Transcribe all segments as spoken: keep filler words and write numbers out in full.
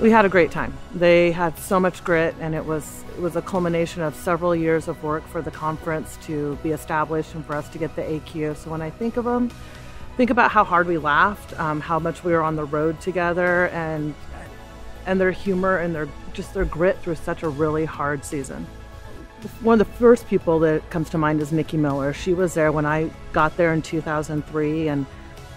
we had a great time. They had so much grit, and it was it was a culmination of several years of work for the conference to be established and for us to get the A Q. So when I think of them, think about how hard we laughed, um, how much we were on the road together, and and their humor and their just their grit through such a really hard season. One of the first people that comes to mind is Nikki Miller. She was there when I got there in two thousand three, and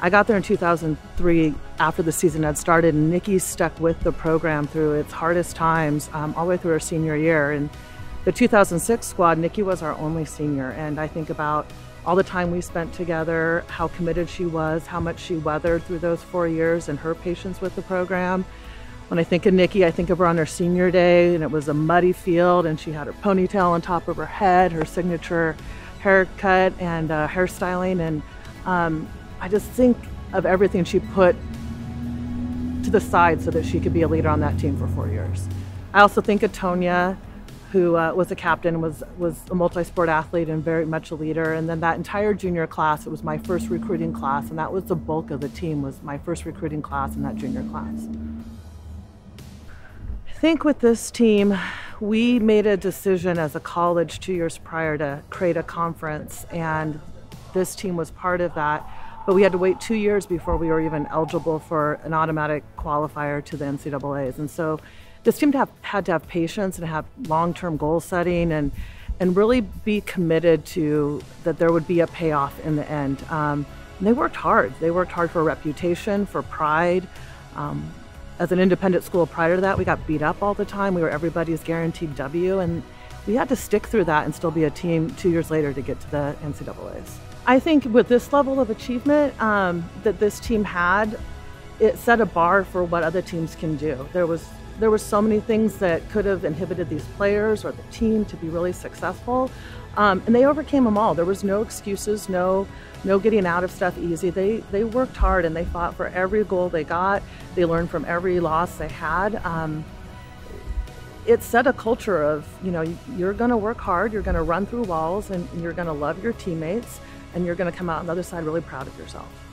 I got there in two thousand three after the season had started, and Nikki stuck with the program through its hardest times um, all the way through her senior year. And the two thousand six squad, Nikki was our only senior, and I think about all the time we spent together, how committed she was, how much she weathered through those four years and her patience with the program. When I think of Nikki, I think of her on her senior day, and it was a muddy field, and she had her ponytail on top of her head, her signature haircut and uh, hairstyling. And um, I just think of everything she put to the side so that she could be a leader on that team for four years. I also think of Tonya, who uh, was a captain, was, was a multi-sport athlete and very much a leader. And then that entire junior class, it was my first recruiting class, and that was the bulk of the team, was my first recruiting class in that junior class. I think with this team, we made a decision as a college two years prior to create a conference, and this team was part of that, but we had to wait two years before we were even eligible for an automatic qualifier to the N C double A's. And so this team to have, had to have patience and have long-term goal setting and, and really be committed to that there would be a payoff in the end. Um, and they worked hard. They worked hard for reputation, for pride. Um, As an independent school prior to that, we got beat up all the time. We were everybody's guaranteed W, and we had to stick through that and still be a team two years later to get to the N C double A's. I think with this level of achievement um, that this team had, it set a bar for what other teams can do. There was, there were so many things that could have inhibited these players or the team to be really successful, um, and they overcame them all. There was no excuses, no No getting out of stuff easy. They, they worked hard, and they fought for every goal they got. They learned from every loss they had. Um, it set a culture of, you know, you're gonna work hard, you're gonna run through walls, and you're gonna love your teammates, and you're gonna come out on the other side really proud of yourself.